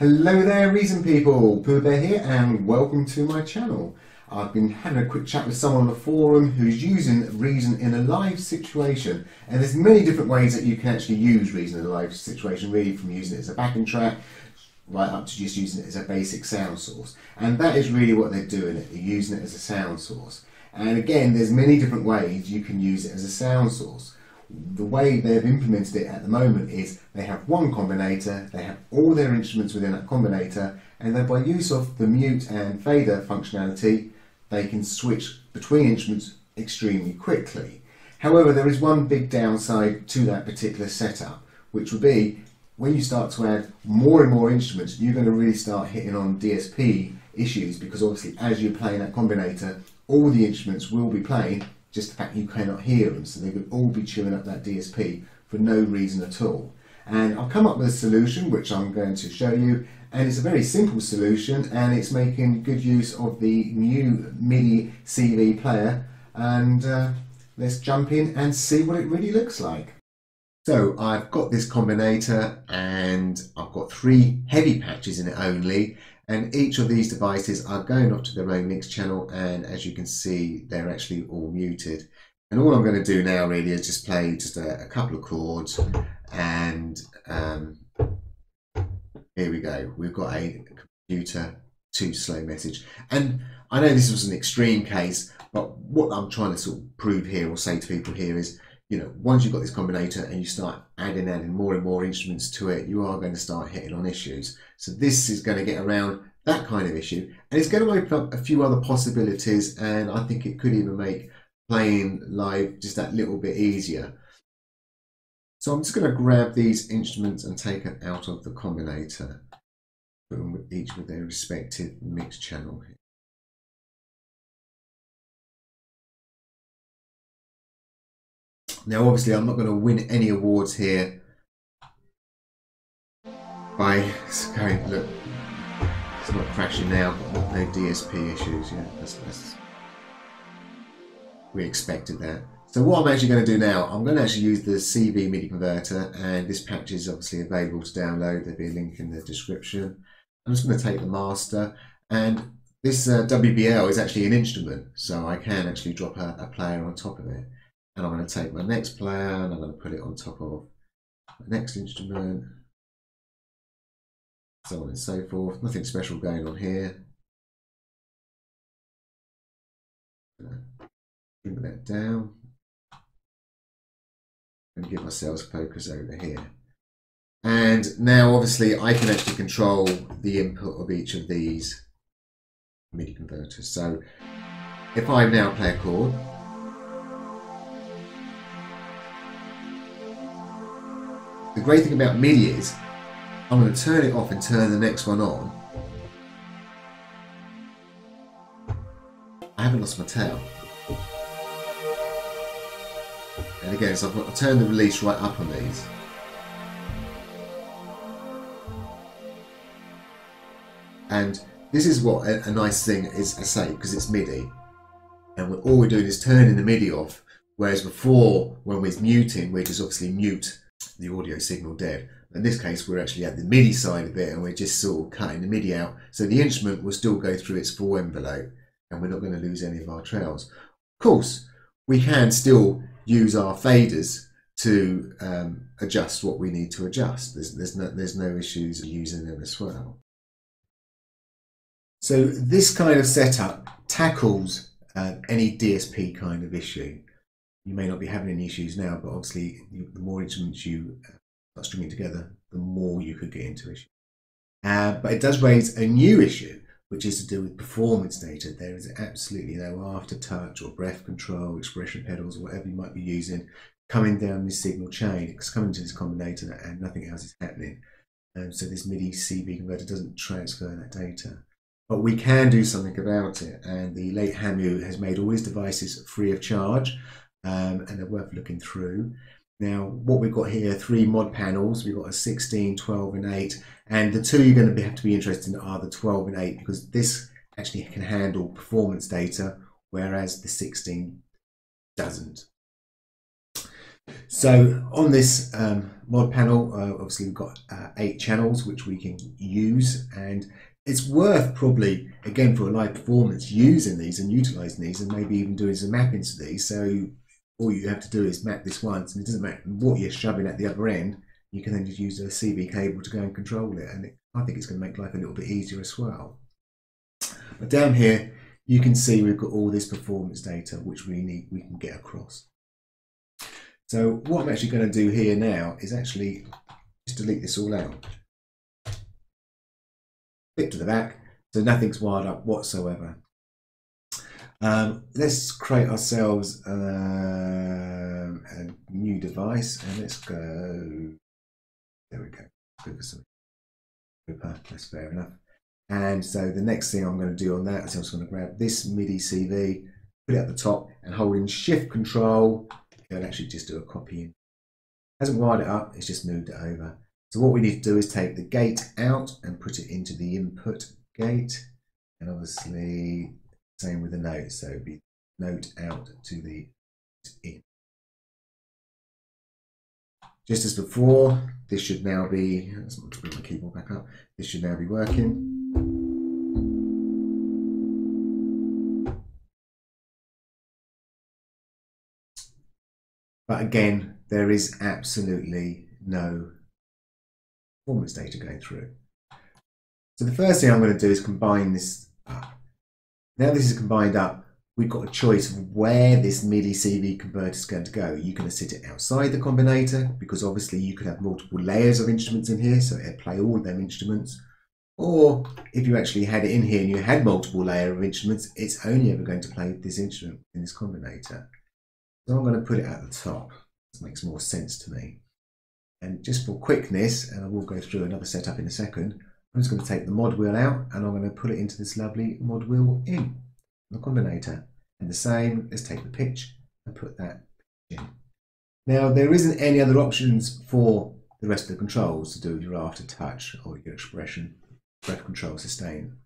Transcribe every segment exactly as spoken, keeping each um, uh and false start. Hello there Reason people, Pooh here and welcome to my channel. I've been having a quick chat with someone on the forum who's using Reason in a live situation, and there's many different ways that you can actually use Reason in a live situation, really from using it as a backing track right up to just using it as a basic sound source, and that is really what they're doing, it, they're using it as a sound source. And again, there's many different ways you can use it as a sound source. The way they've implemented it at the moment is they have one Combinator, they have all their instruments within that Combinator, and then by use of the mute and fader functionality, they can switch between instruments extremely quickly. However, there is one big downside to that particular setup, which would be when you start to add more and more instruments, you're going to really start hitting on D S P issues, because obviously as you're playing that Combinator, all the instruments will be playing, just the fact you cannot hear them, so they could all be chewing up that D S P for no reason at all. And I've come up with a solution which I'm going to show you, and it's a very simple solution, and it's making good use of the new MIDI C V player, and uh, let's jump in and see what it really looks like. So I've got this Combinator and I've got three heavy patches in it only, and each of these devices are going off to their own mix channel, and as you can see they're actually all muted. And all I'm going to do now really is just play just a, a couple of chords, and um, here we go, we've got a computer too slow message. And I know this was an extreme case, but what I'm trying to sort of prove here or say to people here is, you know, once you've got this Combinator and you start adding adding more and more instruments to it, you are going to start hitting on issues. So this is going to get around that kind of issue, and it's going to open up a few other possibilities, and I think it could even make playing live just that little bit easier. So I'm just going to grab these instruments and take them out of the Combinator, put them with each with their respective mix channel here. Now obviously I'm not going to win any awards here by going, look, it's not crashing now, but no D S P issues, yeah, that's, that's, we expected that. So what I'm actually going to do now, I'm going to actually use the C V MIDI Converter, and this patch is obviously available to download, there'll be a link in the description. I'm just going to take the master, and this uh, W B L is actually an instrument, so I can actually drop a, a player on top of it. And I'm going to take my next player and I'm going to put it on top of my next instrument, so on and so forth. Nothing special going on here. Bring that down and give ourselves focus over here. And now obviously I can actually control the input of each of these MIDI converters. So if I now play a chord, the great thing about MIDI is, I'm going to turn it off and turn the next one on. I haven't lost my tail. And again, so I've got to turn the release right up on these. And this is what a, a nice thing is, I say, because it's MIDI. And we're, all we're doing is turning the MIDI off, whereas before, when we're muting, we're just obviously mute the audio signal dead. In this case we're actually at the MIDI side of it, and we're just sort of cutting the MIDI out, so the instrument will still go through its full envelope and we're not going to lose any of our trails. Of course we can still use our faders to um, adjust what we need to adjust. There's, there's, no, there's no issues using them as well. So this kind of setup tackles uh, any D S P kind of issue. You may not be having any issues now, but obviously the more instruments you start stringing together, the more you could get into issues. Uh, but it does raise a new issue, which is to do with performance data. There is absolutely no aftertouch or breath control, expression pedals, whatever you might be using, coming down this signal chain. It's coming to this Combinator and nothing else is happening. Um, so this MIDI C V converter doesn't transfer that data. But we can do something about it, and the late Hamu has made all his devices free of charge. Um, and they're worth looking through. Now what we've got here are three mod panels. We've got a sixteen, twelve and eight, and the two you're going to be, have to be interested in are the twelve and eight, because this actually can handle performance data, whereas the sixteen doesn't. So on this um, mod panel, uh, obviously we've got uh, eight channels which we can use, and it's worth probably, again, for a live performance, using these and utilizing these and maybe even doing some mapping to these. So all you have to do is map this once, and it doesn't matter what you're shoving at the other end, you can then just use a C V cable to go and control it, and it, I think it's going to make life a little bit easier as well. But down here you can see we've got all this performance data which we need, we can get across. So what I'm actually going to do here now is actually just delete this all out. Flip to the back, so nothing's wired up whatsoever. Um, let's create ourselves um, a new device, and let's go, there we go, good for something. That's fair enough. And so the next thing I'm going to do on that is I'm just going to grab this MIDI C V, put it at the top, and holding shift control, it'll actually just do a copy in. It hasn't wired it up, it's just moved it over. So what we need to do is take the gate out and put it into the input gate, and obviously same with the note, so it'd be note out to the in. Just as before, this should now be, let's bring my keyboard back up, this should now be working. But again, there is absolutely no performance data going through. So the first thing I'm going to do is combine this up. Now this is combined up, we've got a choice of where this MIDI C V converter is going to go. You can sit it outside the Combinator, because obviously you could have multiple layers of instruments in here, so it'd play all of them instruments. Or if you actually had it in here and you had multiple layers of instruments, it's only ever going to play this instrument in this Combinator. So I'm going to put it at the top. This makes more sense to me. And just for quickness, and I will go through another setup in a second, I'm just going to take the mod wheel out, and I'm going to put it into this lovely mod wheel in the Combinator. And the same, let's take the pitch and put that in. Now there isn't any other options for the rest of the controls to do with your aftertouch or your expression, breath control, sustain.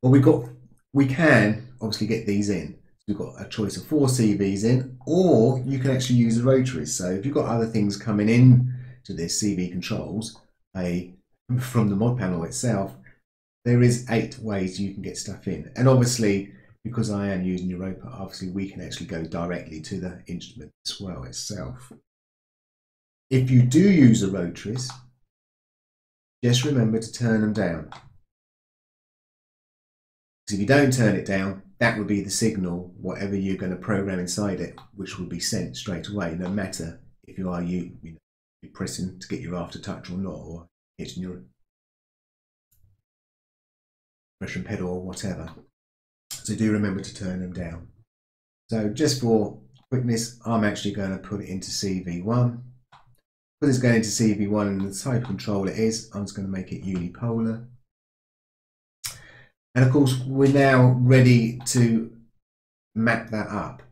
Well, we've got, we can obviously get these in. So we've got a choice of four C Vs in, or you can actually use the rotaries. So if you've got other things coming in to this C V controls, a, from the mod panel itself, there is eight ways you can get stuff in. And obviously, because I am using Europa, obviously we can actually go directly to the instrument as well itself. If you do use the rotaries, just remember to turn them down. Because if you don't turn it down, that would be the signal, whatever you're going to program inside it, which will be sent straight away, no matter if you are you, you know, you're pressing to get your aftertouch or not, or hitting your pressure pedal or whatever. So do remember to turn them down. So just for quickness, I'm actually going to put it into C V one. Because it's going into C V one and the type of control it is, I'm just going to make it unipolar. And of course, we're now ready to map that up.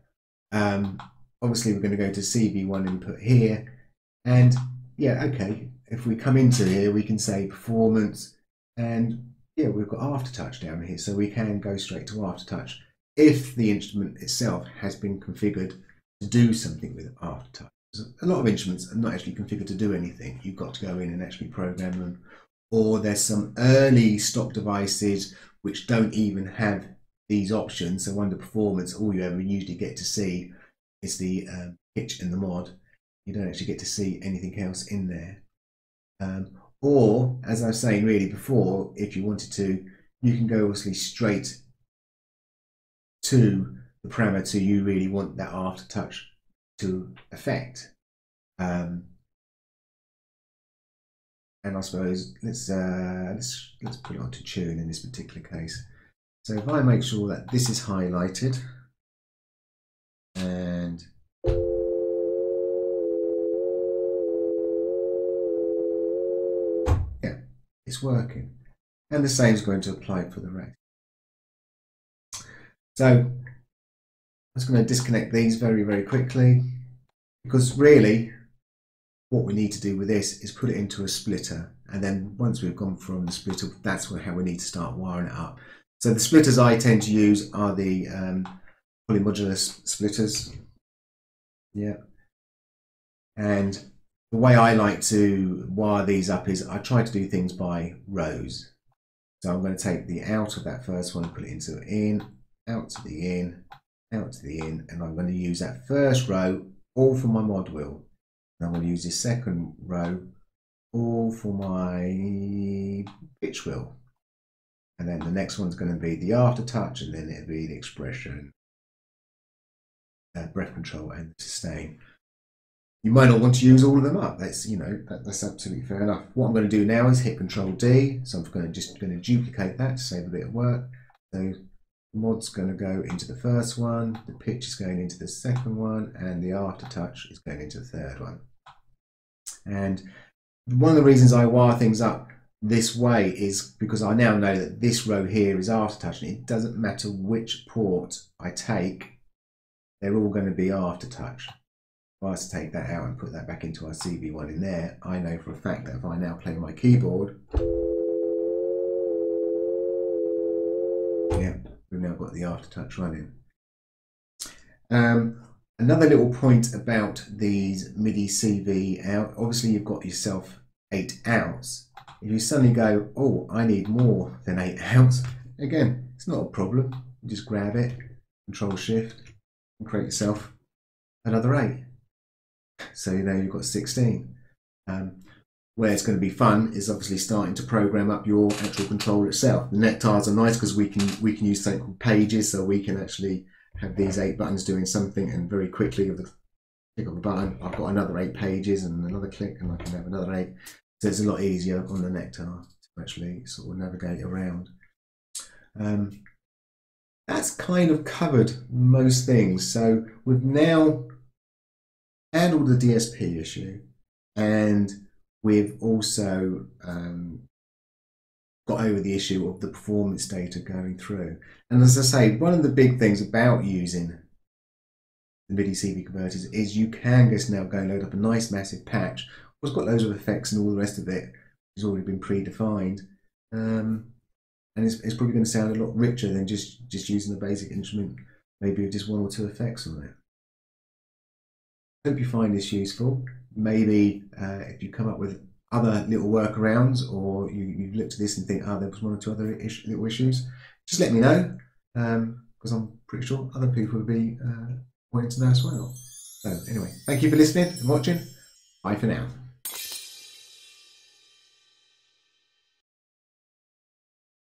Um, obviously, we're going to go to C V one input here. And yeah, okay, if we come into here, we can say performance, and yeah, we've got aftertouch down here, so we can go straight to aftertouch if the instrument itself has been configured to do something with aftertouch. A lot of instruments are not actually configured to do anything. You've got to go in and actually program them. Or there's some early stock devices which don't even have these options. So under performance, all you ever usually get to see is the um, pitch and the mod. You don't actually get to see anything else in there. Um, Or, as I was saying really before, if you wanted to, you can go obviously straight to the parameter you really want that aftertouch to affect. Um, and I suppose let's uh, let's let's put it onto tune in this particular case. So if I make sure that this is highlighted and it's working, and the same is going to apply for the rest. So I'm just going to disconnect these very very quickly, because really what we need to do with this is put it into a splitter, and then once we've gone from the splitter, that's how we need to start wiring it up. So the splitters I tend to use are the um, polymodular splitters. Yeah, And the way I like to wire these up is I try to do things by rows. So I'm going to take the out of that first one, put it into in, out to the in, out to the in, and I'm going to use that first row all for my mod wheel. And I'm going to use this second row all for my pitch wheel. And then the next one's going to be the aftertouch, and then it'll be the expression, uh, breath control, and sustain. You might not want to use all of them up. That's, you know, that, that's absolutely fair enough. What I'm going to do now is hit Control D. So I'm going to just going to duplicate that to save a bit of work. So mod's going to go into the first one, the pitch is going into the second one, and the aftertouch is going into the third one. And one of the reasons I wire things up this way is because I now know that this row here is aftertouch, and it doesn't matter which port I take, they're all going to be aftertouch. If I was to take that out and put that back into our C V one in there, I know for a fact that if I now play my keyboard, yeah, we've now got the aftertouch running. Um, another little point about these MIDI C V out, obviously you've got yourself eight outs. If you suddenly go, oh, I need more than eight outs, again, it's not a problem. You just grab it, Control Shift, and create yourself another eight. So now you've got sixteen. Um, where it's going to be fun is obviously starting to program up your actual controller itself. The nectars are nice because we can we can use something called pages, so we can actually have these eight buttons doing something, and very quickly with the click of a button, I've got another eight pages and another click, and I can have another eight. So it's a lot easier on the nectar to actually sort of navigate around. Um, that's kind of covered most things. So we've now handled the D S P issue, and we've also um, got over the issue of the performance data going through. And as I say, one of the big things about using the MIDI C V converters is you can just now go and load up a nice massive patch. It's got loads of effects and all the rest of it. It's already been predefined, um, and it's, it's probably going to sound a lot richer than just just using a basic instrument, maybe with just one or two effects on it. Hope you find this useful. Maybe uh, if you come up with other little workarounds, or you, you've looked at this and think, oh, there was one or two other ish, little issues, just let me know, because um, I'm pretty sure other people would be uh, wanting to know as well. So anyway, thank you for listening and watching. Bye for now.